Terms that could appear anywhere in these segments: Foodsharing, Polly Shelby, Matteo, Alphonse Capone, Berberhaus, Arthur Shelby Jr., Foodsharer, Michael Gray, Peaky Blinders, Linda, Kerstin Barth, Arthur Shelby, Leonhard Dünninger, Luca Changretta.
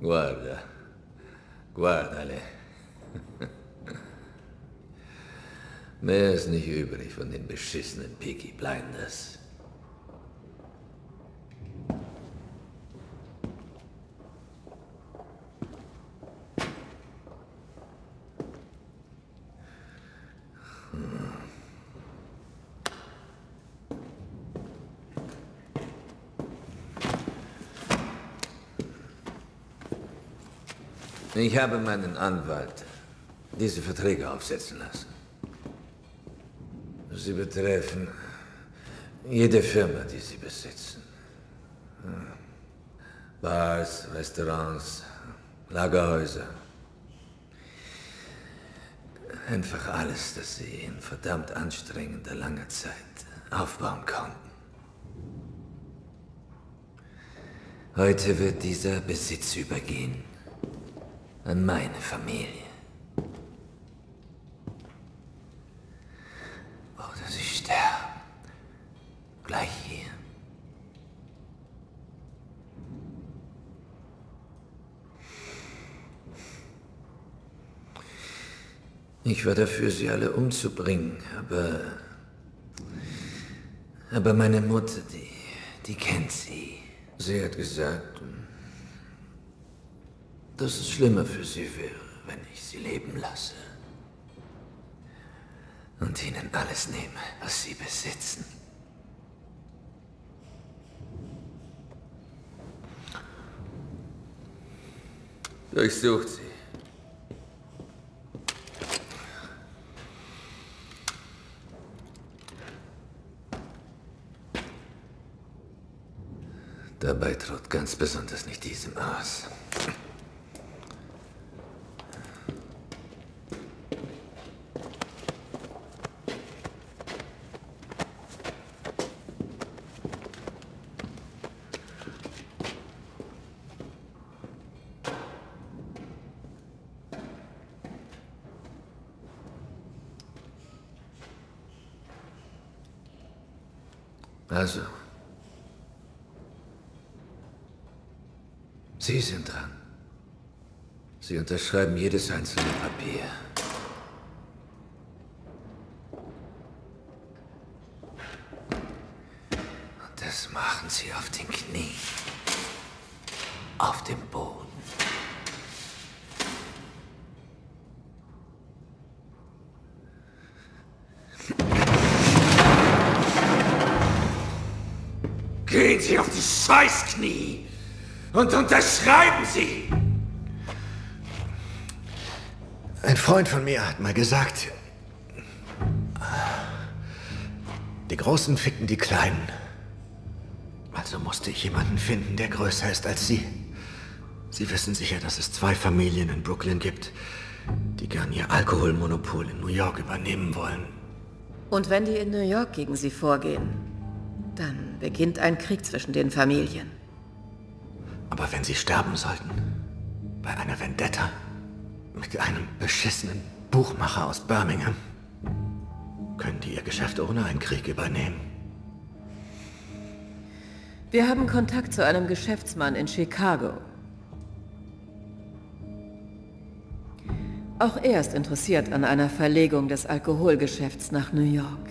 Guarda, guardale. Mehr ist nicht übrig von den beschissenen Peaky Blinders. Ich habe meinen Anwalt diese Verträge aufsetzen lassen. Sie betreffen jede Firma, die Sie besitzen. Bars, Restaurants, Lagerhäuser. Einfach alles, das Sie in verdammt anstrengender, langer Zeit aufbauen konnten. Heute wird dieser Besitz übergehen. An meine Familie. Oder sie sterben. Gleich hier. Ich war dafür, sie alle umzubringen, aber meine Mutter, die kennt sie. Sie hat gesagt, dass es schlimmer für sie wäre, wenn ich sie leben lasse und ihnen alles nehme, was sie besitzen. Durchsucht sie. Dabei droht ganz besonders nicht diesem aus. Also, Sie sind dran. Sie unterschreiben jedes einzelne Papier. Und das machen Sie auf den Knien, auf dem Boden. Gehen Sie auf die Scheißknie und unterschreiben Sie! Ein Freund von mir hat mal gesagt, die Großen ficken die Kleinen. Also musste ich jemanden finden, der größer ist als Sie. Sie wissen sicher, dass es zwei Familien in Brooklyn gibt, die gern ihr Alkoholmonopol in New York übernehmen wollen. Und wenn die in New York gegen Sie vorgehen? Dann beginnt ein Krieg zwischen den Familien. Aber wenn sie sterben sollten, bei einer Vendetta, mit einem beschissenen Buchmacher aus Birmingham, können die ihr Geschäft ohne einen Krieg übernehmen. Wir haben Kontakt zu einem Geschäftsmann in Chicago. Auch er ist interessiert an einer Verlegung des Alkoholgeschäfts nach New York.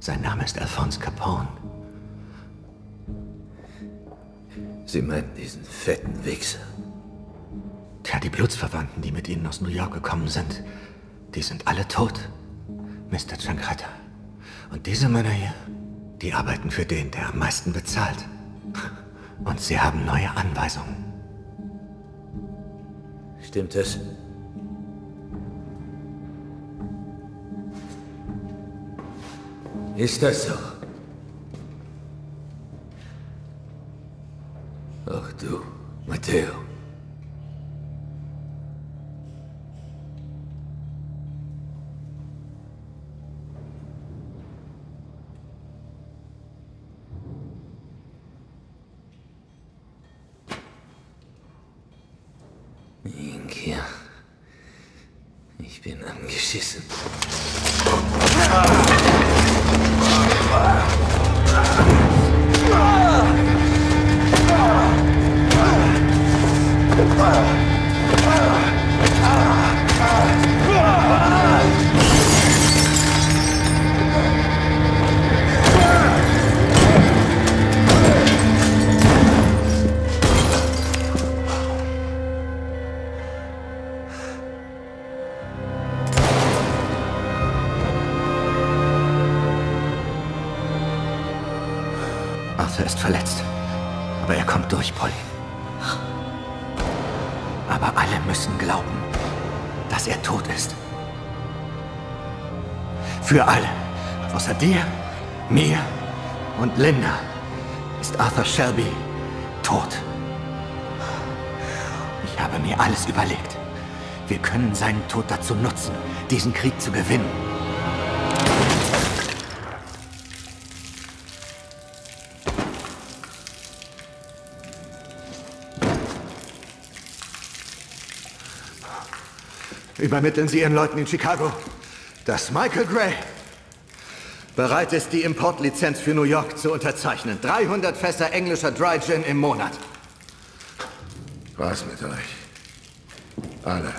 Sein Name ist Alphonse Capone. Sie meinten diesen fetten Wichser? Tja, die Blutsverwandten, die mit Ihnen aus New York gekommen sind, die sind alle tot, Mr. Changretta. Und diese Männer hier, die arbeiten für den, der am meisten bezahlt. Und sie haben neue Anweisungen. Stimmt das? Ist das so? Ach du, Matteo. Minkia. Ich bin angeschissen. Ah! Ah! Ah! Arthur ist verletzt. Aber er kommt durch, Polly. Aber alle müssen glauben, dass er tot ist. Für alle, außer dir, mir und Linda, ist Arthur Shelby tot. Ich habe mir alles überlegt. Wir können seinen Tod dazu nutzen, diesen Krieg zu gewinnen. Übermitteln Sie Ihren Leuten in Chicago, dass Michael Gray bereit ist, die Importlizenz für New York zu unterzeichnen. 300 Fässer englischer Dry Gin im Monat. Was mit euch? Alle.